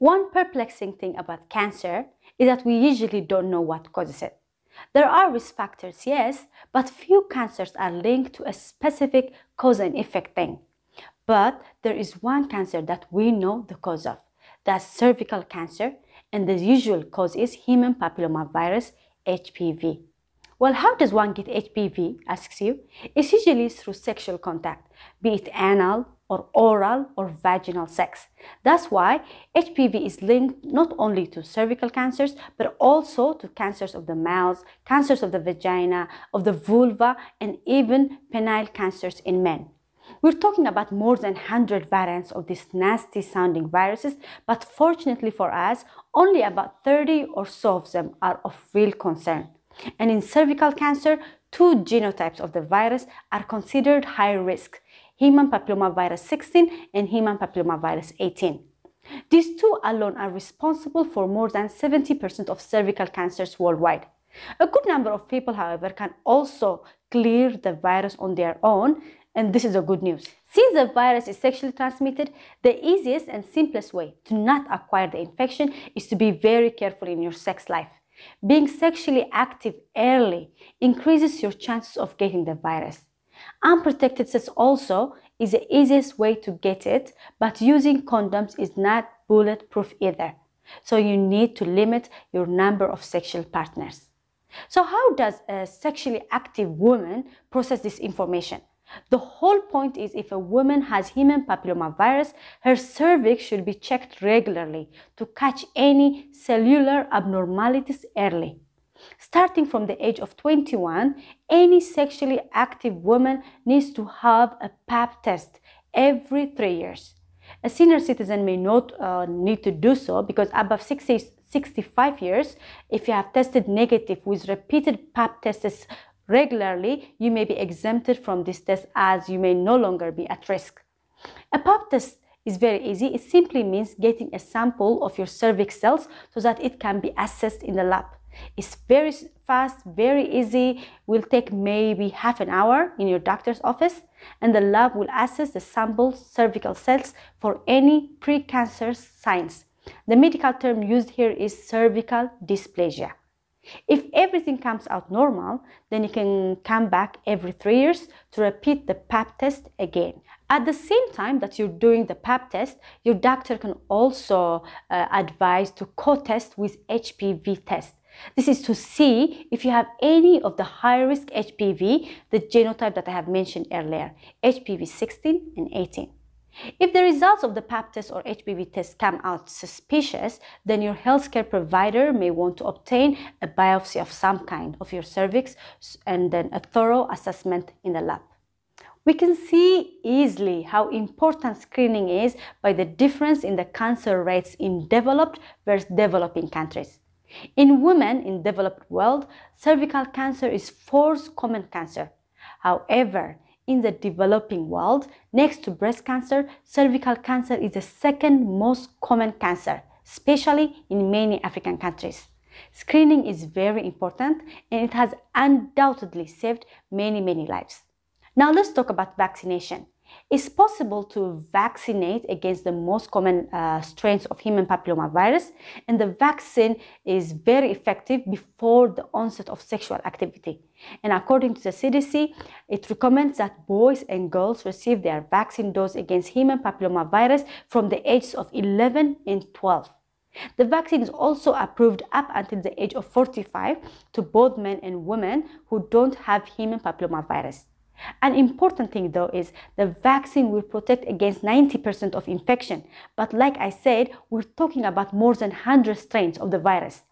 One perplexing thing about cancer is that we usually don't know what causes it. There are risk factors, yes, but few cancers are linked to a specific cause and effect thing. But there is one cancer that we know the cause of, that's cervical cancer, and the usual cause is human papillomavirus, HPV. Well, how does one get HPV, asks you? It's usually through sexual contact, be it anal or oral or vaginal sex. That's why HPV is linked not only to cervical cancers, but also to cancers of the mouth, cancers of the vagina, of the vulva, and even penile cancers in men. We're talking about more than 100 variants of these nasty sounding viruses, but fortunately for us, only about 30 or so of them are of real concern. And in cervical cancer, two genotypes of the virus are considered high risk, human papillomavirus 16 and human papillomavirus 18. These two alone are responsible for more than 70% of cervical cancers worldwide. A good number of people, however, can also clear the virus on their own, and this is the good news. Since the virus is sexually transmitted, the easiest and simplest way to not acquire the infection is to be very careful in your sex life. Being sexually active early increases your chances of getting the virus. Unprotected sex also is the easiest way to get it, but using condoms is not bulletproof either. So you need to limit your number of sexual partners. So how does a sexually active woman process this information? The whole point is, if a woman has human papillomavirus, her cervix should be checked regularly to catch any cellular abnormalities early. Starting from the age of 21, any sexually active woman needs to have a Pap test every 3 years. A senior citizen may not need to do so, because above 65 years, if you have tested negative with repeated Pap tests regularly, you may be exempted from this test, as you may no longer be at risk. A Pap test is very easy. It simply means getting a sample of your cervix cells so that it can be assessed in the lab. It's very fast, very easy, will take maybe half an hour in your doctor's office, and the lab will assess the sample cervical cells for any precancerous signs. The medical term used here is cervical dysplasia. If everything comes out normal, then you can come back every 3 years to repeat the Pap test again. At the same time that you're doing the Pap test, your doctor can also advise to co-test with HPV test. This is to see if you have any of the high-risk HPV, the genotype that I have mentioned earlier, HPV 16 and 18. If the results of the Pap test or HPV test come out suspicious, then your healthcare provider may want to obtain a biopsy of some kind of your cervix and then a thorough assessment in the lab. We can see easily how important screening is by the difference in the cancer rates in developed versus developing countries. In women in developed world, cervical cancer is fourth common cancer. However, in the developing world, next to breast cancer, cervical cancer is the second most common cancer, especially in many African countries. Screening is very important, and it has undoubtedly saved many, many lives. Now let's talk about vaccination. It's possible to vaccinate against the most common strains of human papillomavirus, and the vaccine is very effective before the onset of sexual activity. And according to the CDC, it recommends that boys and girls receive their vaccine dose against human papillomavirus from the ages of 11 and 12. The vaccine is also approved up until the age of 45 to both men and women who don't have human papillomavirus. An important thing though is the vaccine will protect against 90% of infection, but like I said, we're talking about more than 100 strains of the virus.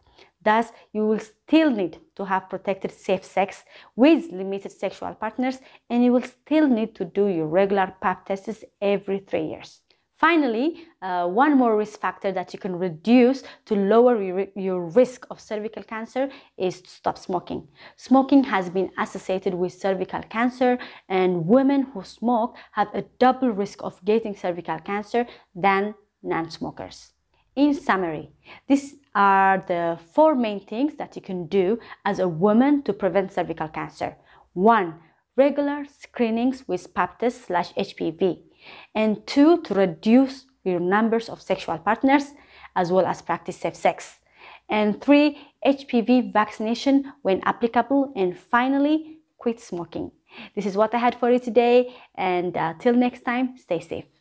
Thus, you will still need to have protected safe sex with limited sexual partners, and you will still need to do your regular Pap tests every 3 years. Finally, one more risk factor that you can reduce to lower your risk of cervical cancer is to stop smoking. Smoking has been associated with cervical cancer, and women who smoke have a double risk of getting cervical cancer than non-smokers. In summary, these are the four main things that you can do as a woman to prevent cervical cancer. 1. Regular screenings with Pap test /HPV. And 2, to reduce your numbers of sexual partners. as well as practice safe sex. And 3, HPV vaccination when applicable. And finally, quit smoking. This is what I had for you today, and till next time, stay safe.